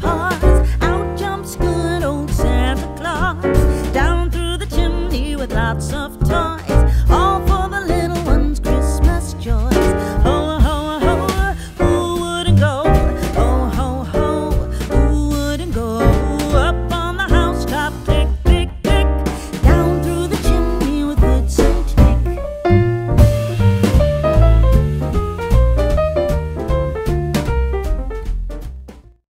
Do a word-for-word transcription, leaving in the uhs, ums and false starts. apart.